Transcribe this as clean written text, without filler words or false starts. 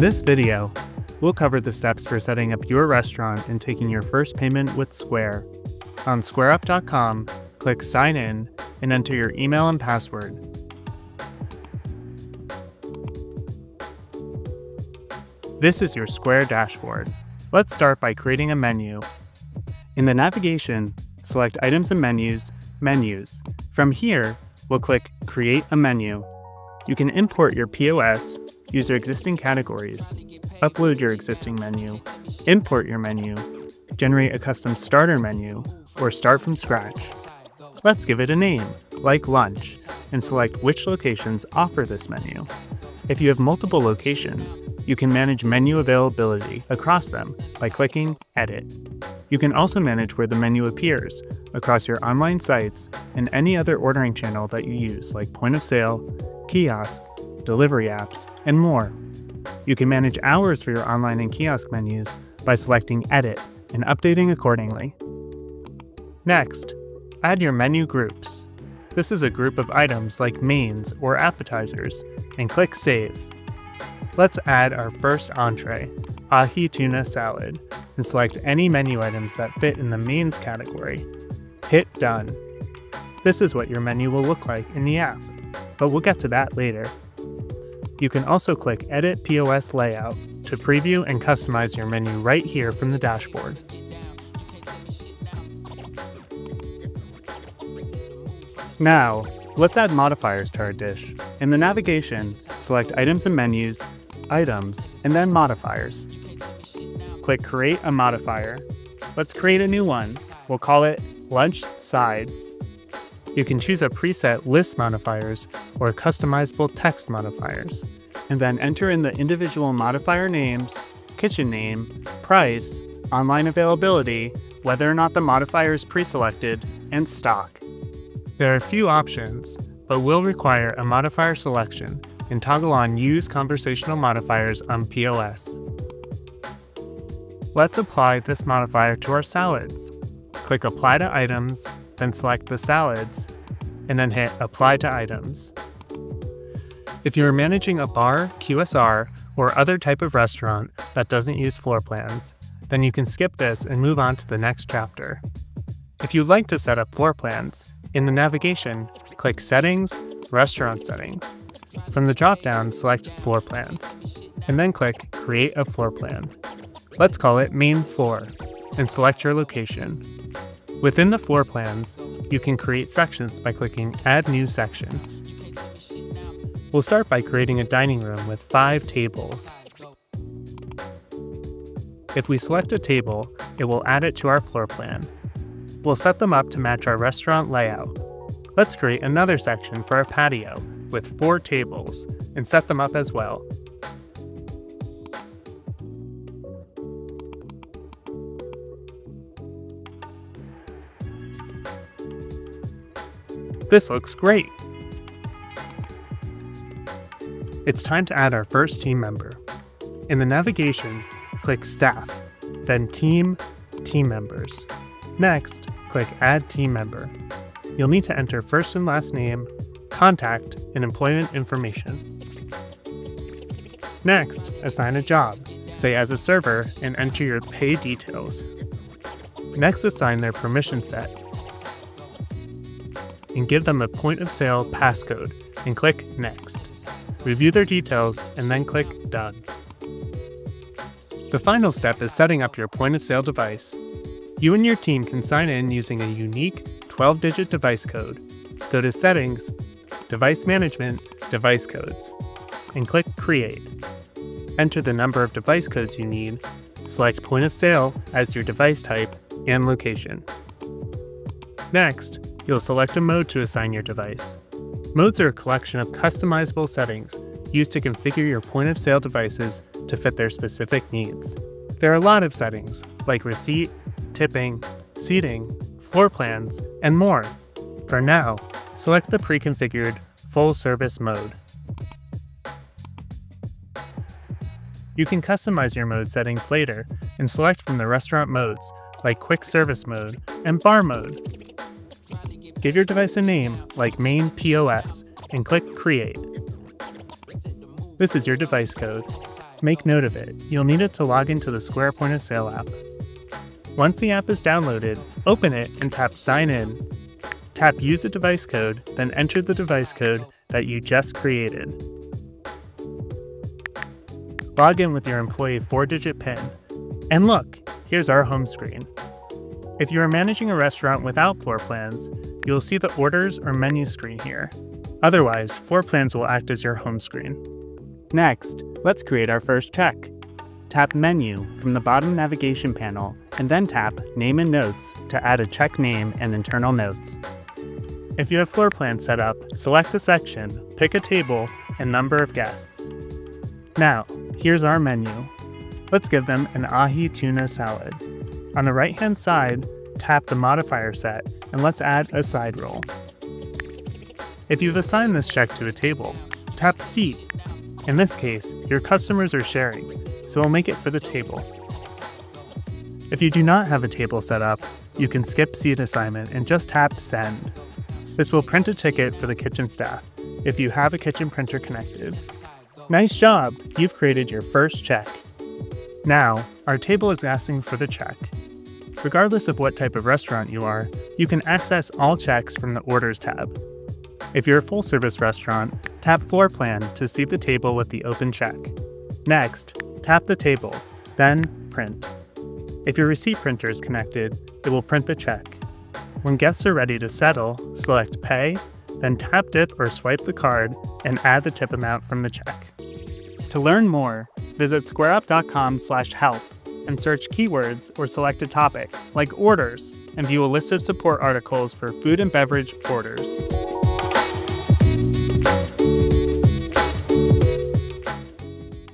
In this video, we'll cover the steps for setting up your restaurant and taking your first payment with Square. On squareup.com, click Sign In and enter your email and password. This is your Square dashboard. Let's start by creating a menu. In the navigation, select Items and Menus. From here, we'll click Create a Menu. You can import your POS, use your existing categories, upload your existing menu, import your menu, generate a custom starter menu, or start from scratch. Let's give it a name, like lunch, and select which locations offer this menu. If you have multiple locations, you can manage menu availability across them by clicking Edit. You can also manage where the menu appears across your online sites and any other ordering channel that you use, like point of sale, kiosk, delivery apps, and more. You can manage hours for your online and kiosk menus by selecting Edit and updating accordingly. Next, add your menu groups. This is a group of items like mains or appetizers, and click Save. Let's add our first entree, ahi tuna salad, and select any menu items that fit in the mains category. Hit Done. This is what your menu will look like in the app, but we'll get to that later. You can also click Edit POS Layout to preview and customize your menu right here from the dashboard. Now, let's add modifiers to our dish. In the navigation, select Items and Menus, Items, and then Modifiers. Click Create a Modifier. Let's create a new one. We'll call it Lunch Sides. You can choose a preset list modifiers or customizable text modifiers, and then enter in the individual modifier names, kitchen name, price, online availability, whether or not the modifier is pre-selected, and stock. There are a few options, but will require a modifier selection and toggle on Use Conversational Modifiers on POS. Let's apply this modifier to our salads. Click Apply to Items, then select the salads, and then hit Apply to Items. If you're managing a bar, QSR, or other type of restaurant that doesn't use floor plans, then you can skip this and move on to the next chapter. If you'd like to set up floor plans, in the navigation, click Settings, Restaurant Settings. From the drop-down, select Floor Plans, and then click Create a Floor Plan. Let's call it Main Floor, and select your location. Within the floor plans, you can create sections by clicking Add New Section. We'll start by creating a dining room with 5 tables. If we select a table, it will add it to our floor plan. We'll set them up to match our restaurant layout. Let's create another section for our patio with 4 tables and set them up as well. This looks great! It's time to add our first team member. In the navigation, click Staff, then Team, Team Members. Next, click Add Team Member. You'll need to enter first and last name, contact, and employment information. Next, assign a job, say as a server, and enter your pay details. Next, assign their permission set, and give them a point of sale passcode, and click Next. Review their details, and then click Done. The final step is setting up your point of sale device. You and your team can sign in using a unique 12-digit device code. Go to Settings, Device Management, Device Codes, and click Create. Enter the number of device codes you need, select Point of Sale as your device type and location. Next, you'll select a mode to assign your device. Modes are a collection of customizable settings used to configure your point of sale devices to fit their specific needs. There are a lot of settings, like receipt, tipping, seating, floor plans, and more. For now, select the pre-configured full service mode. You can customize your mode settings later and select from the restaurant modes like quick service mode and bar mode. Give your device a name like Main POS and click Create. This is your device code. Make note of it. You'll need it to log into the Square Point of Sale app. Once the app is downloaded, open it and tap Sign In. Tap Use a Device Code, then enter the device code that you just created. Log in with your employee 4-digit PIN. And look, here's our home screen. If you are managing a restaurant without floor plans, you'll see the orders or menu screen here. Otherwise, floor plans will act as your home screen. Next, let's create our first check. Tap Menu from the bottom navigation panel, and then tap Name and Notes to add a check name and internal notes. If you have floor plans set up, select a section, pick a table, and number of guests. Now, here's our menu. Let's give them an ahi tuna salad. On the right-hand side, tap the modifier set, and let's add a side roll. If you've assigned this check to a table, tap Seat. In this case, your customers are sharing, so we'll make it for the table. If you do not have a table set up, you can skip seat assignment and just tap Send. This will print a ticket for the kitchen staff, if you have a kitchen printer connected. Nice job! You've created your first check. Now, our table is asking for the check. Regardless of what type of restaurant you are, you can access all checks from the Orders tab. If you're a full-service restaurant, tap Floor Plan to see the table with the open check. Next, tap the table, then Print. If your receipt printer is connected, it will print the check. When guests are ready to settle, select Pay, then tap dip or swipe the card and add the tip amount from the check. To learn more, visit squareup.com/help and search keywords or select a topic, like orders, and view a list of support articles for food and beverage orders.